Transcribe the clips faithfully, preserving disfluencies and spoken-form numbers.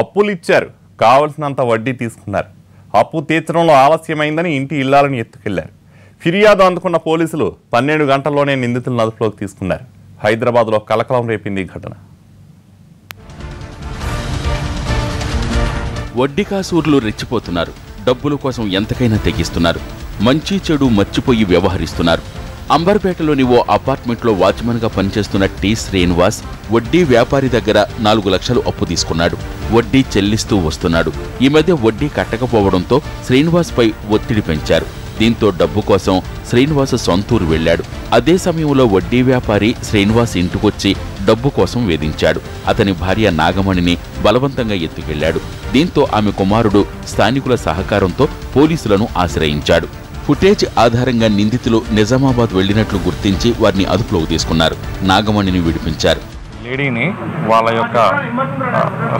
అప్పులిచ్చారు కావాల్సినంత వడ్డీ తీసుకున్నారు అప్పు తీర్చడంలో ఆలస్యమైందని ఇంటి ఇల్లాలను ఎత్తుకెళ్లారు ఫిర్యాదు అందుకున్న పోలీసులు పన్నెండు గంటల్లోనే నిందితులను అదుపులోకి తీసుకున్నారు హైదరాబాద్లో కలకలం రేపింది ఈ ఘటన వడ్డీ కాసూర్లు రెచ్చిపోతున్నారు డబ్బుల కోసం ఎంతకైనా తెగిస్తున్నారు మంచి చెడు మర్చిపోయి వ్యవహరిస్తున్నారు అంబర్పేటలోని ఓ అపార్ట్మెంట్లో వాచ్మెన్గా పనిచేస్తున్న టీ శ్రీనివాస్ వడ్డీ వ్యాపారి దగ్గర నాలుగు లక్షలు అప్పు తీసుకున్నాడు వడ్డీ చెల్లిస్తూ వస్తున్నాడు ఈ మధ్య వడ్డీ కట్టకపోవడంతో శ్రీనివాస్పై ఒత్తిడి పెంచారు దీంతో డబ్బు కోసం శ్రీనివాస్ సొంతూరు వెళ్లాడు అదే సమయంలో వడ్డీ వ్యాపారి శ్రీనివాస్ ఇంటికొచ్చి డబ్బు కోసం వేధించాడు అతని భార్య నాగమణిని బలవంతంగా ఎత్తుకెళ్లాడు దీంతో ఆమె కుమారుడు స్థానికుల సహకారంతో పోలీసులను ఆశ్రయించాడు ఫుటేజ్ ఆధారంగా నిందితులు నిజామాబాద్ వెళ్లినట్లు గుర్తించి వారిని అదుపులోకి తీసుకున్నారు నాగమణిని విడిపించారు లేడీని వాళ్ళ యొక్క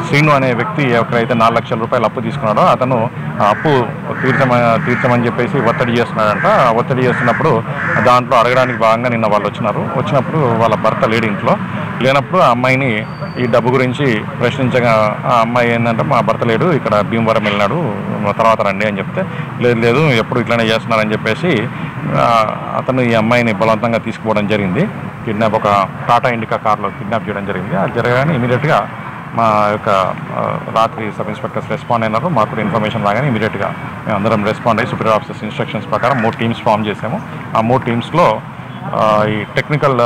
శ్రీను అనే వ్యక్తి ఎవరైతే నాలుగు లక్షల రూపాయలు అప్పు తీసుకున్నాడో అతను అప్పు తీర్చమ తీర్చమని చెప్పేసి ఒత్తిడి చేస్తున్నాడంట ఒత్తిడి చేస్తున్నప్పుడు దాంట్లో అడగడానికి భాగంగా నిన్న వాళ్ళు వచ్చినారు వచ్చినప్పుడు వాళ్ళ భర్త లేడీ ఇంట్లో లేనప్పుడు ఆ అమ్మాయిని ఈ డబ్బు గురించి ప్రశ్నించగా ఆ అమ్మాయి ఏంటంటే మా భర్త లేడు ఇక్కడ భీమవరం వెళ్ళినాడు తర్వాత రండి అని చెప్తే లేదు లేదు ఎప్పుడు ఇట్లానే చేస్తున్నారని చెప్పేసి అతను ఈ అమ్మాయిని బలవంతంగా తీసుకుపోవడం జరిగింది కిడ్నాప్ ఒక టాటా ఇండికా కార్లో కిడ్నాప్ చేయడం జరిగింది అది జరగగానే ఇమీడియట్గా మా యొక్క రాత్రి సబ్ ఇన్స్పెక్టర్స్ రెస్పాండ్ అయినారు మాకు కూడా ఇన్ఫర్మేషన్ రాగానే ఇమీడియట్గా మేము అందరం రెస్పాండ్ అయ్యి సూపీరియర్ ఆఫీసర్స్ ఇన్స్ట్రక్షన్స్ ప్రకారం మూడు టీమ్స్ ఫామ్ చేసాము ఆ మూడు టీమ్స్లో ఈ టెక్నికల్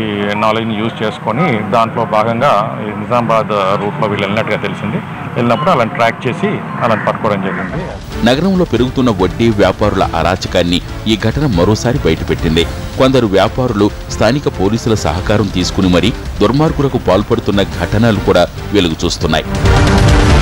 ఈ నాలెడ్జ్ని యూజ్ చేసుకొని దాంట్లో భాగంగా నిజామాబాద్ రూట్లో వీళ్ళు వెళ్ళినట్టుగా తెలిసింది వెళ్ళినప్పుడు అలా ట్రాక్ చేసి అలా పట్టుకోవడం జరిగింది నగరంలో పెరుగుతున్న వడ్డీ వ్యాపారుల అరాచకాన్ని ఈ ఘటన మరోసారి బయటపెట్టింది కొందరు వ్యాపారులు స్థానిక పోలీసుల సహకారం తీసుకుని మరీ దుర్మార్గులకు పాల్పడుతున్న ఘటనలు కూడా వెలుగు చూస్తున్నాయి